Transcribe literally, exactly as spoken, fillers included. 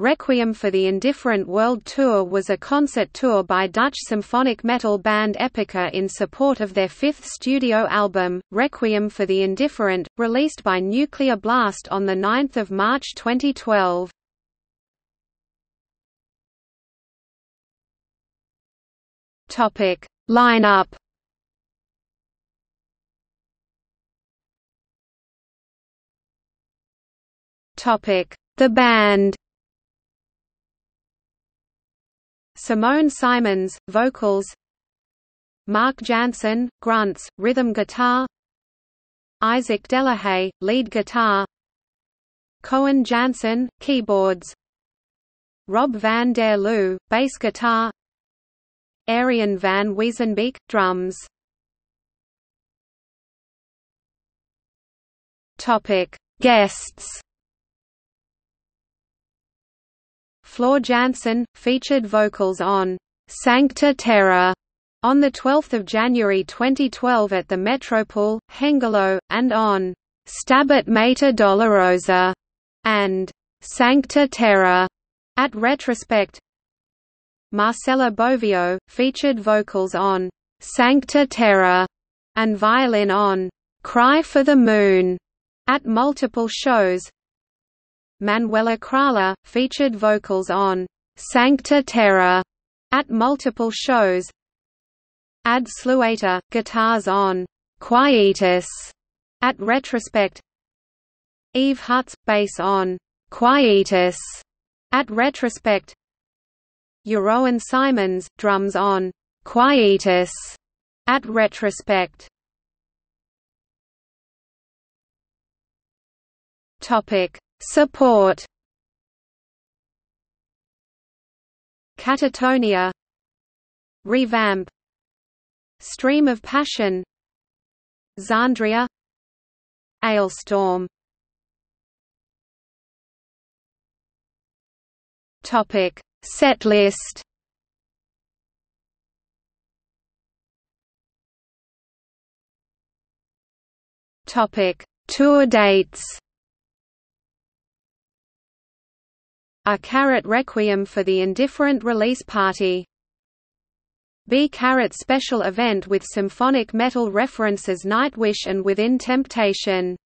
Requiem for the Indifferent World Tour was a concert tour by Dutch symphonic metal band Epica in support of their fifth studio album, Requiem for the Indifferent, released by Nuclear Blast on the ninth of March twenty twelve. Topic: Lineup. Topic: The band. Simone Simons, vocals. Mark Jansen, grunts, rhythm guitar. Isaac Delahaye, lead guitar. Cohen Jansen, keyboards. Rob Van Der Loo, bass guitar. Arian Van Wiesenbeek, drums. Topic: Guests. Floor Jansen, featured vocals on Sancta Terra on the twelfth of January twenty twelve at the Metropole, Hengelo, and on Stabat Mater Dolorosa and Sancta Terra at Retrospect. Marcella Bovio, featured vocals on Sancta Terra and violin on Cry for the Moon at multiple shows. Manuela Krala, featured vocals on Sancta Terra at multiple shows. Ad Slueta, guitars on Quietus at Retrospect. Eve Hutz, bass on Quietus at Retrospect. Jeroen Simons, drums on Quietus at Retrospect. Topic: Support. Catatonia, Revamp, Stream of Passion, Xandria, Alestorm. Topic: Setlist. Topic: Tour dates. A Carrot Requiem for the Indifferent Release Party. B Carrot Special Event with Symphonic Metal references Nightwish and Within Temptation.